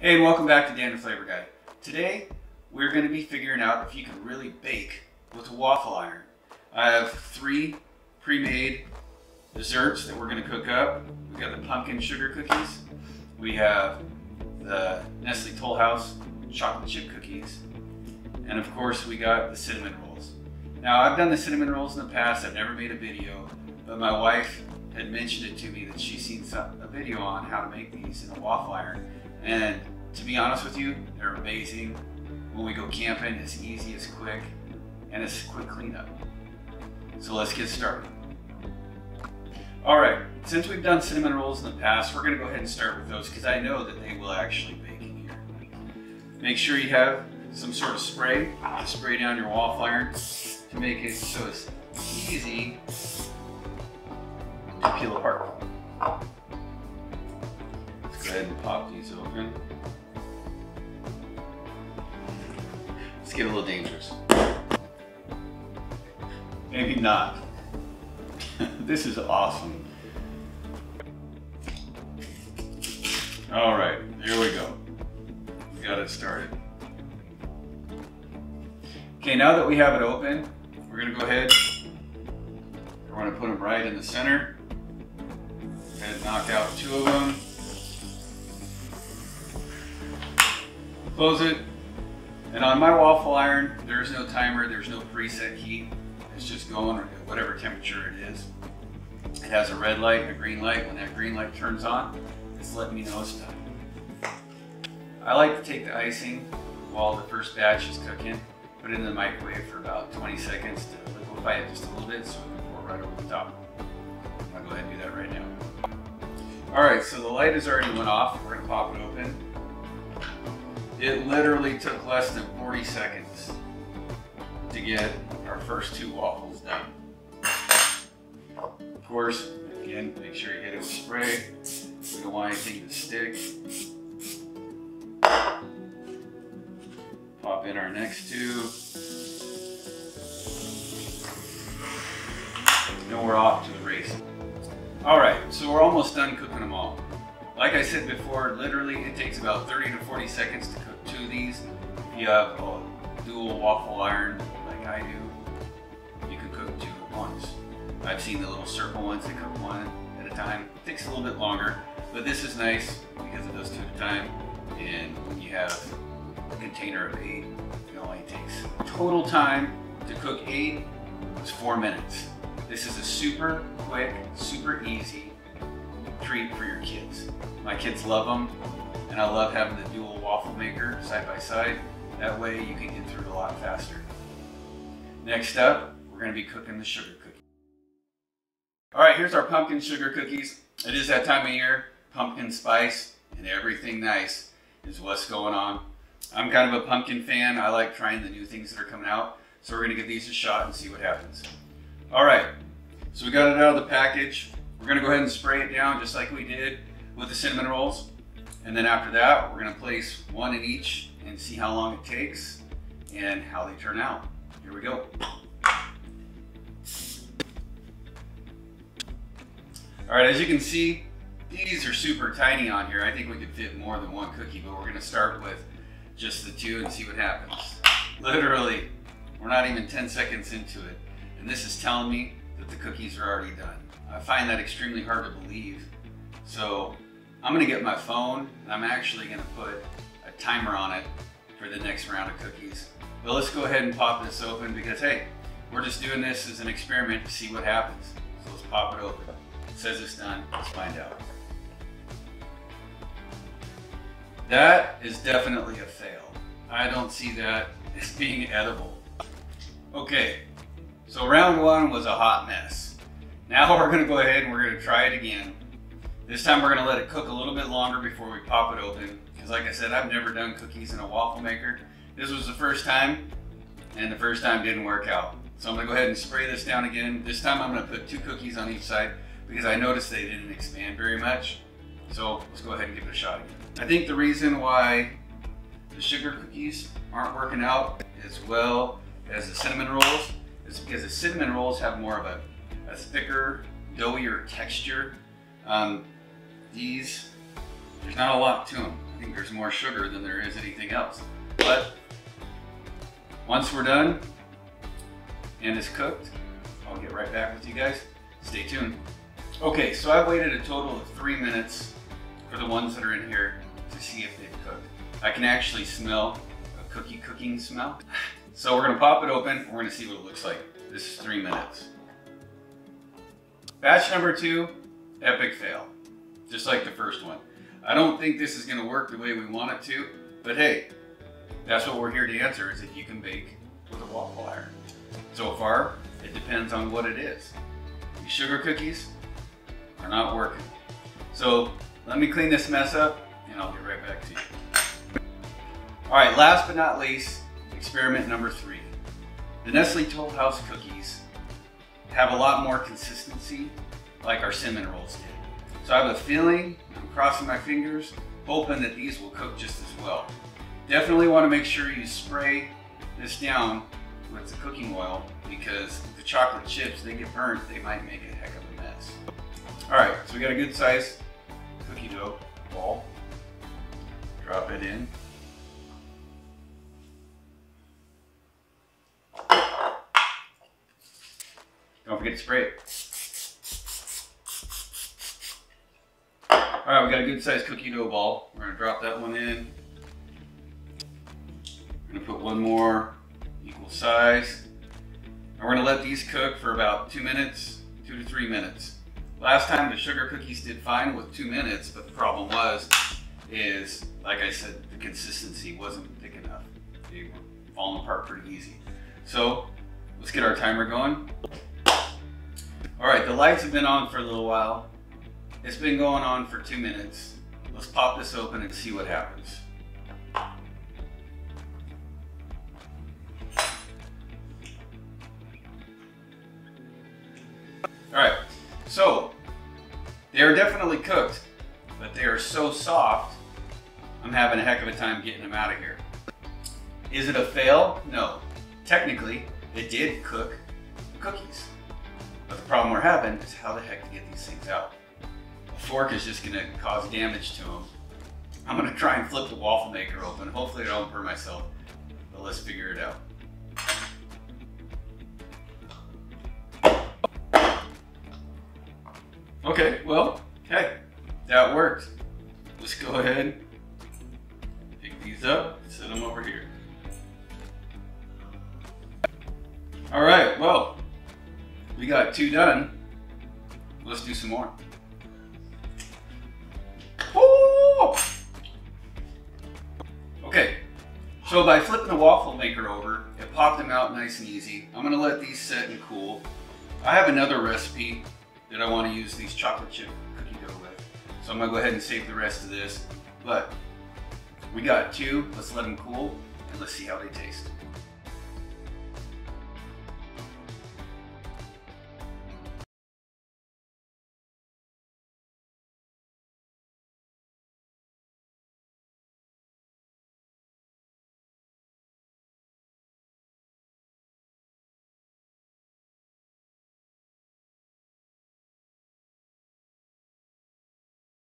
Hey, and welcome back to Dan The Flavor Guy. Today, we're going to be figuring out if you can really bake with a waffle iron. I have three pre-made desserts that we're going to cook up. We've got the pumpkin sugar cookies. We have the Nestle Toll House chocolate chip cookies. And of course, we got the cinnamon rolls. Now, I've done the cinnamon rolls in the past. I've never made a video, but my wife had mentioned it to me that she's seen a video on how to make these in a waffle iron. And to be honest with you, they're amazing. When we go camping, it's easy, it's quick, and it's a quick cleanup. So let's get started. All right, since we've done cinnamon rolls in the past, we're gonna go ahead and start with those because I know that they will actually bake in here. Make sure you have some sort of spray to spray down your waffle iron to make it so it's easy to peel apart. Let's go ahead and pop these open. Let's get a little dangerous. Maybe not. This is awesome. All right, here we go. We got it started. Okay, now that we have it open, we're gonna go ahead. We're gonna put them right in the center. Go ahead and knock out two of them. Close it. And on my waffle iron, there's no timer, there's no preset heat. It's just going at whatever temperature it is. It has a red light and a green light. When that green light turns on, it's letting me know it's done. I like to take the icing while the first batch is cooking, put it in the microwave for about 20 seconds to liquefy it just a little bit so it can pour right over the top. I'll go ahead and do that right now. All right, so the light has already went off. We're gonna pop it open. It literally took less than 40 seconds to get our first two waffles done. Of course, again, make sure you hit it with spray. We don't want anything to stick. Pop in our next two. Now we're off to the race. All right, so we're almost done cooking them all. Like I said before, literally it takes about 30 to 40 seconds to cook two of these. If you have a dual waffle iron like I do, you can cook two at once. I've seen the little circle ones that cook one at a time. It takes a little bit longer, but this is nice because it does two at a time. And when you have a container of 8, it only takes total time to cook 8 was 4 minutes. This is a super quick, super easy treat for your kids. My kids love them, and I love having the dual waffle maker side by side. That way you can get through it a lot faster. Next up, we're gonna be cooking the sugar cookie. All right, here's our pumpkin sugar cookies. It is that time of year, pumpkin spice and everything nice is what's going on. I'm kind of a pumpkin fan. I like trying the new things that are coming out. So we're gonna give these a shot and see what happens. All right, so we got it out of the package. We're gonna go ahead and spray it down just like we did with the cinnamon rolls. And then after that, we're gonna place one in each and see how long it takes and how they turn out. Here we go. All right, as you can see, these are super tiny on here. I think we could fit more than one cookie, but we're gonna start with just the two and see what happens. Literally, we're not even 10 seconds into it. And this is telling me that the cookies are already done. I find that extremely hard to believe. So I'm gonna get my phone and I'm actually gonna put a timer on it for the next round of cookies. But let's go ahead and pop this open because hey, we're just doing this as an experiment to see what happens. So let's pop it open. It says it's done, let's find out. That is definitely a fail. I don't see that as being edible. Okay, so round one was a hot mess. Now we're gonna go ahead and we're gonna try it again. This time we're gonna let it cook a little bit longer before we pop it open. Cause like I said, I've never done cookies in a waffle maker. This was the first time and the first time didn't work out. So I'm gonna go ahead and spray this down again. This time I'm gonna put two cookies on each side because I noticed they didn't expand very much. So let's go ahead and give it a shot again. I think the reason why the sugar cookies aren't working out as well as the cinnamon rolls is because the cinnamon rolls have more of a thicker, doughier texture. These, there's not a lot to them. I think there's more sugar than there is anything else. But once we're done and it's cooked, I'll get right back with you guys. Stay tuned. Okay, so I waited a total of 3 minutes for the ones that are in here to see if they've cooked. I can actually smell a cookie cooking smell. So we're gonna pop it open, we're gonna see what it looks like. This is 3 minutes. Batch number 2, epic fail. Just like the first one. I don't think this is gonna work the way we want it to, but hey, that's what we're here to answer, is if you can bake with a waffle iron. So far, it depends on what it is. These sugar cookies are not working. So let me clean this mess up and I'll get right back to you. All right, last but not least, experiment number 3. The Nestle Toll House cookies have a lot more consistency like our cinnamon rolls did. So I have a feeling, I'm crossing my fingers, hoping that these will cook just as well. Definitely want to make sure you spray this down with the cooking oil, because the chocolate chips, they get burnt, they might make a heck of a mess. All right, so we got a good size cookie dough ball. Drop it in. Don't forget to spray it. All right, we got a good sized cookie dough ball. We're gonna drop that one in. We're gonna put one more equal size. And we're gonna let these cook for about 2 minutes, 2 to 3 minutes. Last time the sugar cookies did fine with 2 minutes, but the problem was, like I said, the consistency wasn't thick enough. They were falling apart pretty easy. So let's get our timer going. All right, the lights have been on for a little while. It's been going on for 2 minutes. Let's pop this open and see what happens. All right, so they are definitely cooked, but they are so soft, I'm having a heck of a time getting them out of here. Is it a fail? No. Technically, it did cook the cookies. But the problem we're having is how the heck to get these things out. A fork is just gonna cause damage to them. I'm gonna try and flip the waffle maker open. Hopefully I don't burn myself, but let's figure it out. Okay, well, hey, that worked. Let's go ahead, pick these up, set them over here. All right, well, we got 2 done. Let's do some more. Woo! Okay, so by flipping the waffle maker over, it popped them out nice and easy. I'm gonna let these set and cool. I have another recipe that I wanna use these chocolate chip cookie dough with. So I'm gonna go ahead and save the rest of this. But we got 2, let's let them cool and let's see how they taste.